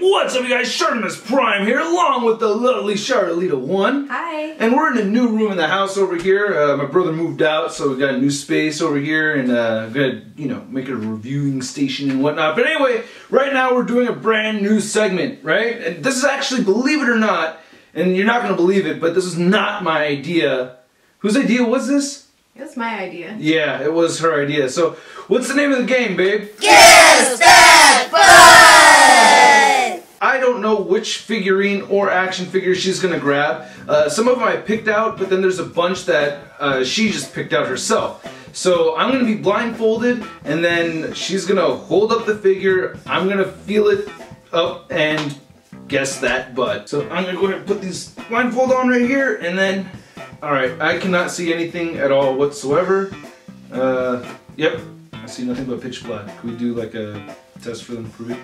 What's up, you guys? Shartimus Prime here, along with the lovely Sharlita One. Hi. And we're in a new room in the house over here. My brother moved out, so we got a new space over here, and we've got to, you know, make a reviewing station and whatnot. But anyway, right now we're doing a brand new segment, right? And this is actually, believe it or not, and you're not going to believe it, but this is not my idea. Whose idea was this? It was my idea. Yeah, it was her idea. So, what's the name of the game, babe? Guess That Fun! I don't know which figurine or action figure she's gonna grab. Some of them I picked out, but then there's a bunch that she just picked out herself. So, I'm gonna be blindfolded, and then she's gonna hold up the figure, I'm gonna feel it up, and guess that butt. So, I'm gonna go ahead and put this blindfold on right here, and then... Alright, I cannot see anything at all whatsoever. Yep, I see nothing but pitch black. Can we do like a test for them to prove it?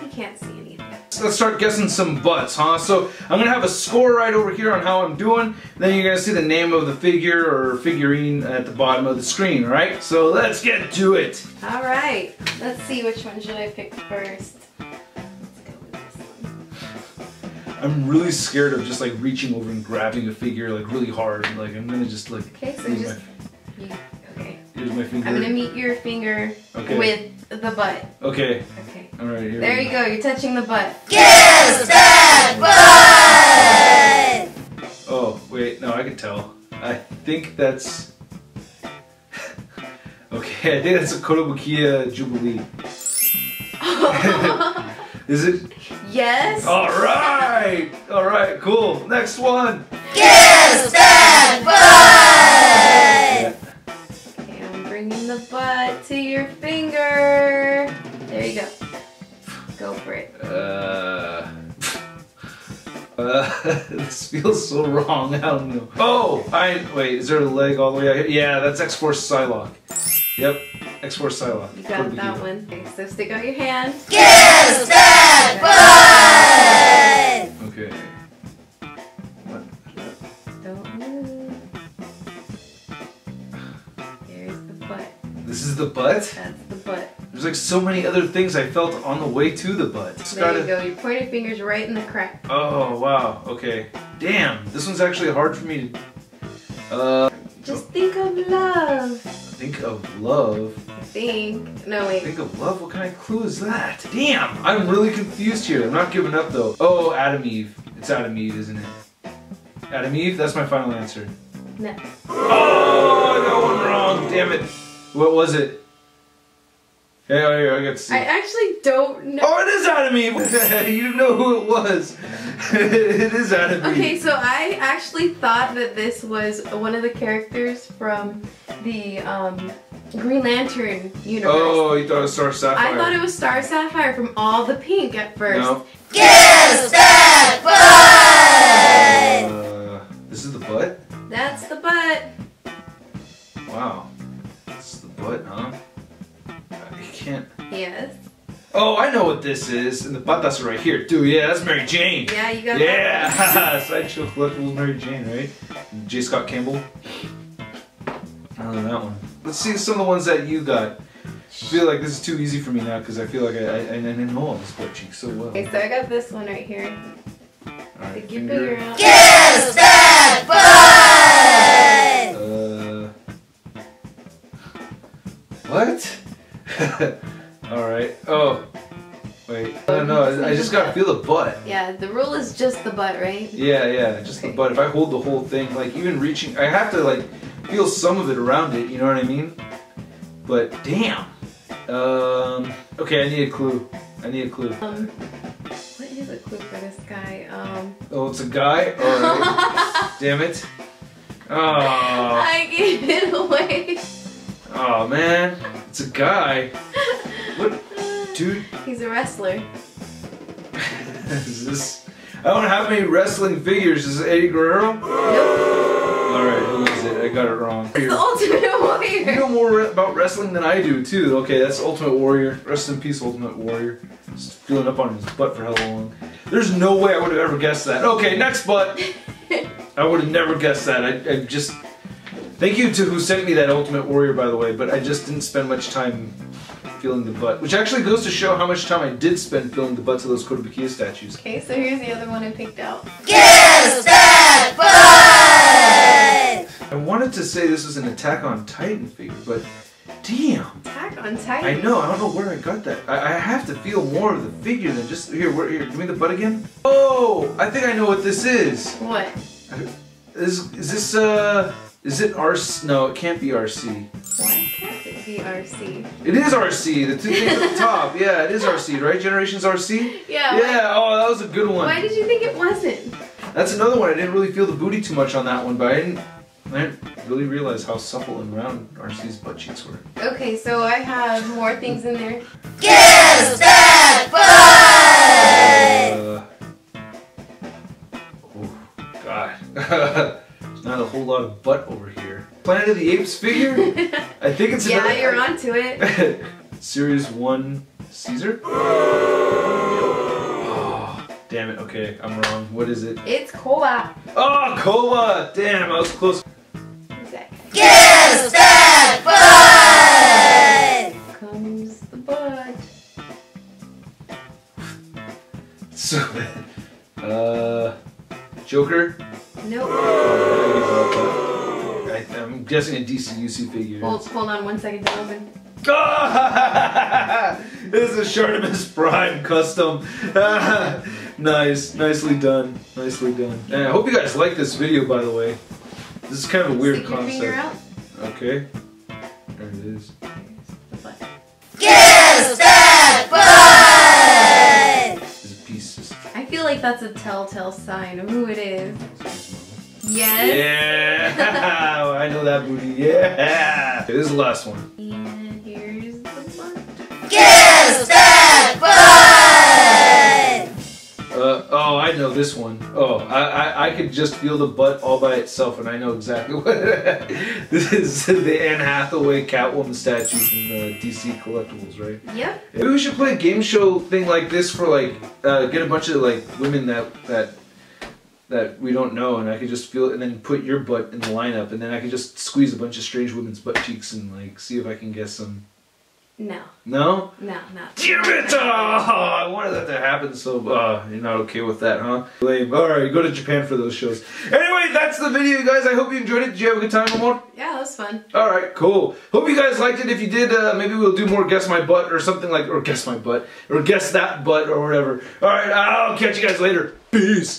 You can't see anything. Let's start guessing some butts, huh? So I'm gonna have a score right over here on how I'm doing. Then you're gonna see the name of the figure or figurine at the bottom of the screen, alright? So let's get to it! Alright, let's see, which one should I pick first? I'm really scared of just like reaching over and grabbing a figure like really hard. Like I'm gonna just like. Okay, so just. You, okay. Here's my finger. I'm gonna meet your finger with the butt. Okay. Okay. All right. Here there you go. You're touching the butt. Guess that butt. Oh wait, no, I can tell. I think that's. Okay, I think that's a Kotobukiya Jubilee. Is it? Yes. All right, cool. Next one. Guess that butt. Yeah. Okay, I'm bringing the butt to your finger. There you go. Go for it. This feels so wrong. I don't know. Oh, wait. Is there a leg all the way out here? Yeah, that's X Force Psylocke. Yep, X Force Psylocke. You got that one. Okay, so stick out your hand. Guess that butt! Okay. What? Don't move. Here's the butt. This is the butt? That's the butt. There's like so many other things I felt on the way to the butt. It's there you go, your pointed finger's right in the crack. Oh, wow, okay. Damn, this one's actually hard for me to... Just think of love. Think of love. No wait. Think of love? What kind of clue is that? Damn! I'm really confused here. I'm not giving up though. Oh, Adam Eve. It's Adam Eve, isn't it? Adam Eve? That's my final answer. No. Oh, I got one wrong. Damn it. What was it? Hey, I got to see. I actually don't know. Oh, it is Adam Eve! You know who it was. It is Adam Eve. Okay, so I actually thought that this was one of the characters from the Green Lantern universe. Oh, you thought it was Star Sapphire. I thought it was Star Sapphire from All the Pink at first. No. Guess that butt! This is the butt? That's the butt. Wow. This is the butt, huh? Yes. Oh, I know what this is, and the buttas are right here too. Yeah, that's Mary Jane. Yeah, you got. Yeah, Sideshow Collectibles Mary Jane, right? J. Scott Campbell. I don't know that one. Let's see some of the ones that you got. I feel like this is too easy for me now because I feel like I didn't know all this butt cheek so well. Okay, so I got this one right here. All right, take your finger out. Guess that butt. What? Alright. Oh. Wait. Oh, no, I just gotta feel the butt. Yeah, the rule is just the butt, right? Yeah, yeah, just the butt. If I hold the whole thing, like even reaching, I have to like feel some of it around it, you know what I mean? But damn. Okay, I need a clue. I need a clue. What is a clue for this guy? Oh, it's a guy? Alright. Damn it. Oh. I gave it away. Oh man. It's a guy. What? Dude? He's a wrestler. Is this... I don't have any wrestling figures. Is it Eddie Guerrero? Nope. Alright, who is it? I got it wrong. It's the Ultimate Warrior. You know more about wrestling than I do, too. Okay, that's Ultimate Warrior. Rest in peace, Ultimate Warrior. Just feeling up on his butt for how long. There's no way I would have ever guessed that. Okay, next butt. I would have never guessed that. I just... Thank you to who sent me that Ultimate Warrior, by the way, but I just didn't spend much time feeling the butt, which actually goes to show how much time I did spend feeling the butts of those Kotobukiya statues. Okay, so here's the other one I picked out. Guess that butt! I wanted to say this was an Attack on Titan figure, but damn. Attack on Titan? I know, I don't know where I got that. I have to feel more of the figure than just, here, give me the butt again. Oh, I think I know what this is. What? Is it RC? No, it can't be RC. Why can't it be RC? It is RC, the two things at the top. Yeah, it is RC, right? Generations RC? Yeah. Yeah, oh, that was a good one. Why did you think it wasn't? That's another one. I didn't really feel the booty too much on that one, but I didn't really realize how supple and round RC's butt cheeks were. Okay, so I have more things in there. Guess that butt! Oh, God. Not a whole lot of butt over here. Planet of the Apes figure? I think it's another... Yeah, you're onto it. Series 1 Caesar? Oh, damn it, okay, I'm wrong. What is it? It's Cola. Oh, Cola! Damn, I was close. Who's that? Guess that butt! Here comes the butt. So bad. Joker? Nope. I'm guessing a DCUC figure. Hold on one second to open. This is a Shartimus Prime custom. Nice. Nicely done. Nicely done. And I hope you guys like this video, by the way. This is kind of a weird concept. Stick your finger out. Okay. There it is. The butt. Guess that butt! It's pieces. I feel like that's a telltale sign of who it is. Yes. Yeah! I know that booty. Yeah! Okay, this is the last one. And here's the butt. Guess that butt! Oh, I know this one. Oh, I could just feel the butt all by itself, and I know exactly what it is. This is the Anne Hathaway Catwoman statue from DC Collectibles, right? Yep. Maybe we should play a game show thing like this for, like, get a bunch of, like, women that we don't know, and I could just feel it, and then put your butt in the lineup, and then I could just squeeze a bunch of strange women's butt cheeks and, like, see if I can guess some. No. No? No, not. Damn it! Oh, I wanted that to happen, so you're not okay with that, huh? Lame. Alright, go to Japan for those shows. Anyway, that's the video, you guys. I hope you enjoyed it. Did you have a good time, Amor? Yeah, that was fun. Alright, cool. Hope you guys liked it. If you did, maybe we'll do more Guess My Butt or something like, or Guess My Butt, or Guess That Butt, or whatever. Alright, I'll catch you guys later. Peace!